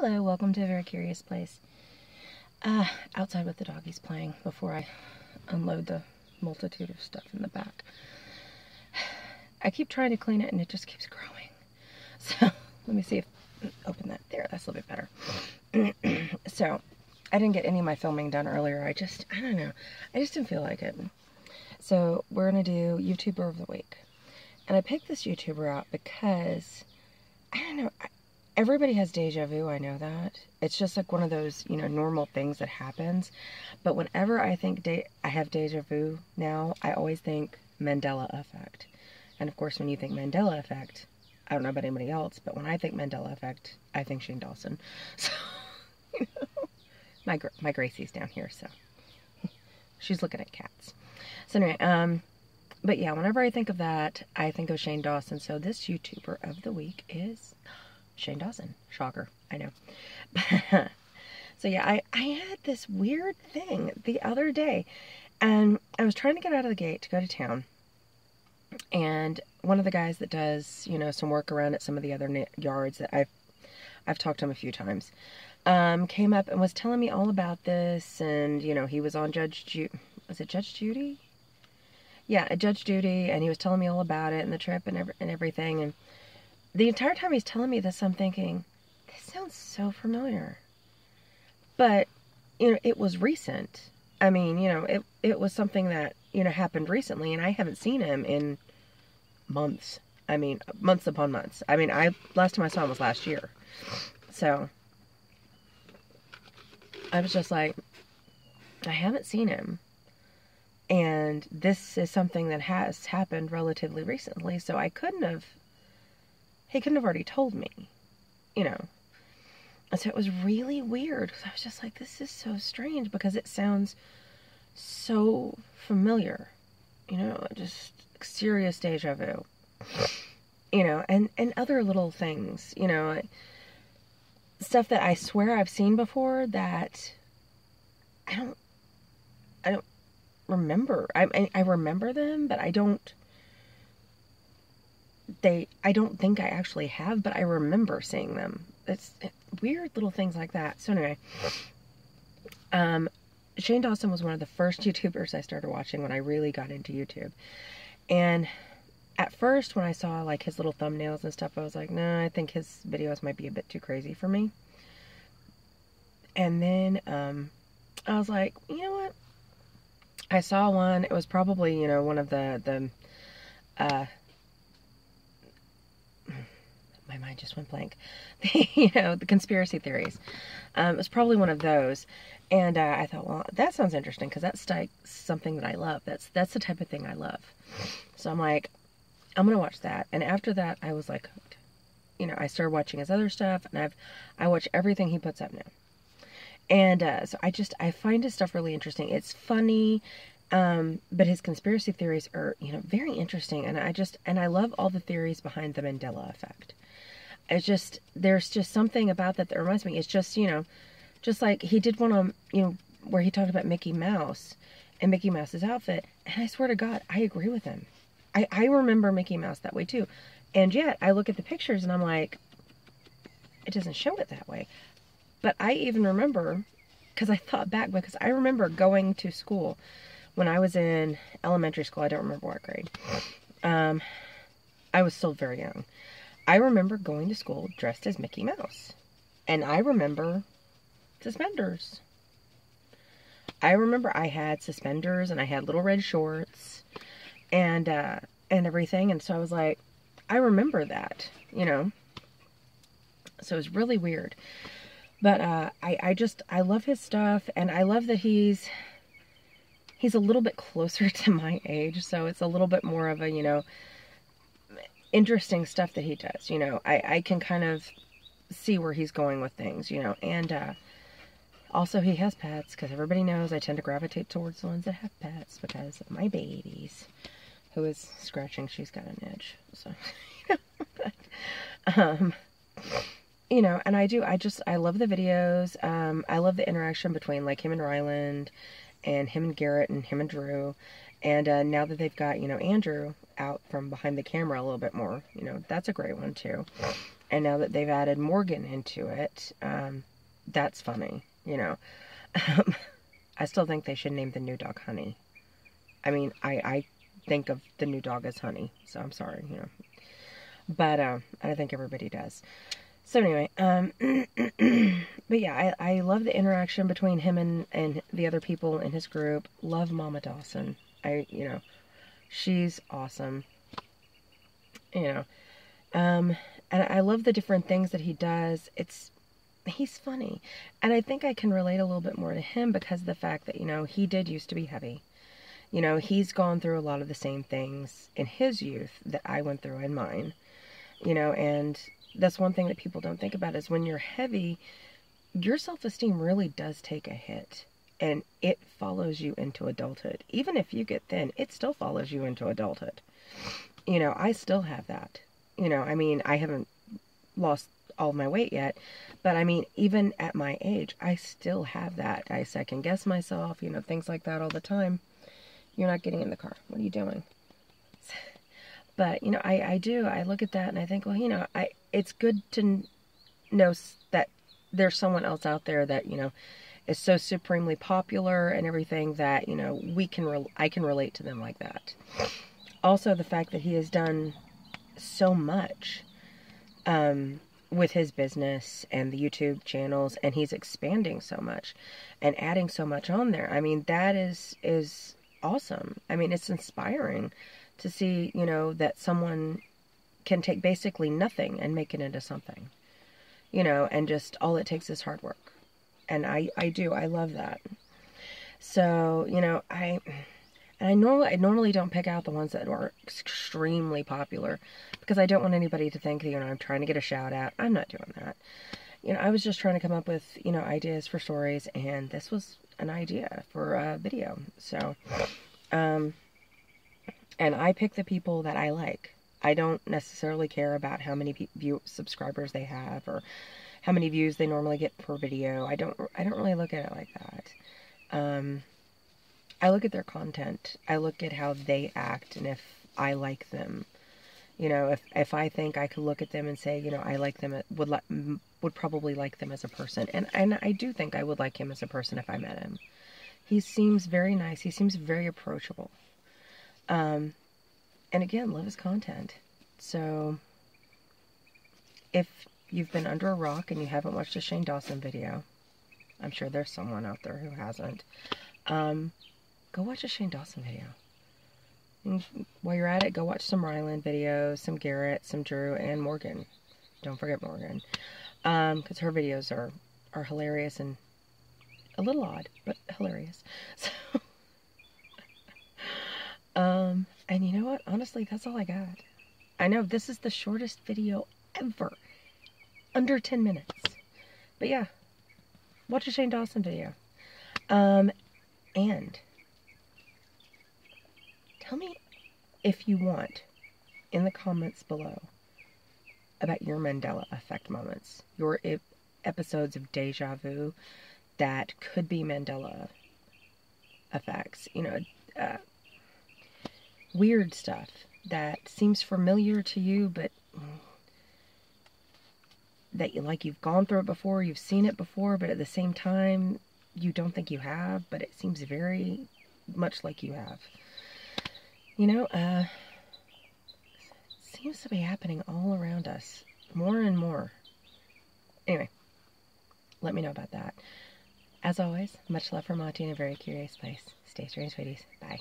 Hello, welcome to A Very Curious Place. Outside with the doggies playing before I unload the multitude of stuff in the back. I keep trying to clean it and it just keeps growing. So, let me see if, open that there, that's a little bit better. So, I didn't get any of my filming done earlier. I don't know, I just didn't feel like it. So, we're gonna do YouTuber of the Week. And I picked this YouTuber out because, I don't know, everybody has deja vu, I know that. It's just like one of those, you know, normal things that happens. But whenever I think I have deja vu now, I always think Mandela effect. And of course, when you think Mandela effect, I don't know about anybody else, but when I think Mandela effect, I think Shane Dawson. So, you know, my Gracie's down here, so she's looking at cats. So anyway, but yeah, whenever I think of that, I think of Shane Dawson. So this YouTuber of the week is Shane Dawson. Shocker, I know. So yeah, I had this weird thing the other day, and I was trying to get out of the gate to go to town, and one of the guys that does, you know, some work around at some of the other yards that I've talked to him a few times, came up and was telling me all about this, and, you know, he was on Judge Judy? Yeah, Judge Judy, and he was telling me all about it, and the trip, and everything, and the entire time he's telling me this, I'm thinking, this sounds so familiar. But, you know, it was recent. I mean, you know, it was something that, you know, happened recently, and I haven't seen him in months. I mean, months upon months. I mean, last time I saw him was last year. So, I was just like, I haven't seen him. And this is something that has happened relatively recently, so I couldn't have... He couldn't have already told me, you know. And so it was really weird, because I was just like, this is so strange, because it sounds so familiar, you know, just serious deja vu, you know, and other little things, you know, stuff that I swear I've seen before that I don't remember. I remember them, but I don't think I actually have, but I remember seeing them. It's weird little things like that. So anyway, Shane Dawson was one of the first YouTubers I started watching when I really got into YouTube. And at first when I saw like his little thumbnails and stuff, I was like, no, I think his videos might be a bit too crazy for me. And then, I was like, you know what? I saw one, it was probably, you know, one of the my mind just went blank. You know, the conspiracy theories. It was probably one of those. And I thought, well, that sounds interesting, because that's like something that I love. That's the type of thing I love. So I'm like, I'm going to watch that. And after that, I was like, hooked. You know, I started watching his other stuff, and I watch everything he puts up now. And so I find his stuff really interesting. It's funny, but his conspiracy theories are, you know, very interesting. And I love all the theories behind the Mandela effect. It's just, there's just something about that that reminds me. It's just, you know, just like he did one on, you know, where he talked about Mickey Mouse and Mickey Mouse's outfit. And I swear to God, I agree with him. I remember Mickey Mouse that way too. And yet I look at the pictures and I'm like, it doesn't show it that way. But I even remember, because I thought back, because I remember going to school when I was in elementary school. I don't remember what grade. I was still very young. I remember going to school dressed as Mickey Mouse, and I remember suspenders. I remember I had suspenders, and I had little red shorts, and everything, and so I was like, I remember that, you know, so it was really weird, but I love his stuff, and I love that he's a little bit closer to my age, so it's a little bit more of a, you know, interesting stuff that he does, you know. I can kind of see where he's going with things, you know, and also he has pets, because everybody knows I tend to gravitate towards the ones that have pets because of my babies, who is scratching, she's got an itch, so, but, you know, and I love the videos, I love the interaction between, like, him and Ryland, and him and Garrett, and him and Drew, and now that they've got, you know, Andrew out from behind the camera a little bit more, you know, that's a great one too. And now that they've added Morgan into it, that's funny, you know. I still think they should name the new dog Honey. I mean, I think of the new dog as Honey, so I'm sorry, you know. But I think everybody does. So anyway, but yeah, I love the interaction between him and the other people in his group. Love Mama Dawson. You know, she's awesome. You know, and I love the different things that he does. He's funny. And I think I can relate a little bit more to him because of the fact that, you know, he did used to be heavy. You know, he's gone through a lot of the same things in his youth that I went through in mine. You know, and that's one thing that people don't think about is when you're heavy, your self-esteem really does take a hit, and it follows you into adulthood. Even if you get thin, it still follows you into adulthood. You know, I still have that. You know, I mean, I haven't lost all my weight yet, but I mean, even at my age, I still have that. I second guess myself, you know, things like that all the time. You're not getting in the car. What are you doing? But, you know, I look at that and I think, well, you know, it's good to know that there's someone else out there that, you know, is so supremely popular and everything that, you know, I can relate to them like that. Also, the fact that he has done so much with his business and the YouTube channels, and he's expanding so much and adding so much on there. I mean, that is awesome. I mean, it's inspiring to see, you know, that someone can take basically nothing and make it into something, you know, and just all it takes is hard work. And I love that. So, you know, I normally don't pick out the ones that are extremely popular because I don't want anybody to think, you know, I'm trying to get a shout out. I'm not doing that. You know, I was just trying to come up with, you know, ideas for stories, and this was an idea for a video. So, and I pick the people that I like. I don't necessarily care about how many subscribers they have or how many views they normally get per video. I don't really look at it like that. I look at their content. I look at how they act, and if I like them, you know, if I think I could look at them and say, you know, I like them, would probably like them as a person. And I do think I would like him as a person if I met him. He seems very nice. He seems very approachable. And again, love his content. So if you've been under a rock and you haven't watched a Shane Dawson video, I'm sure there's someone out there who hasn't, go watch a Shane Dawson video. And while you're at it, go watch some Ryland videos, some Garrett, some Drew, and Morgan. Don't forget Morgan. Because her videos are hilarious and a little odd, but hilarious. So, and you know what? Honestly, that's all I got. I know this is the shortest video ever. Under 10 minutes. But yeah, watch a Shane Dawson video. And tell me if you want in the comments below about your Mandela effect moments, your episodes of deja vu that could be Mandela effects, you know, weird stuff that seems familiar to you, but that you like, you've gone through it before, you've seen it before, but at the same time, you don't think you have, but it seems very much like you have. You know, it seems to be happening all around us, more and more. Anyway, let me know about that. As always, much love from Monty and A Very Curious Place. Stay strange, sweeties. Bye.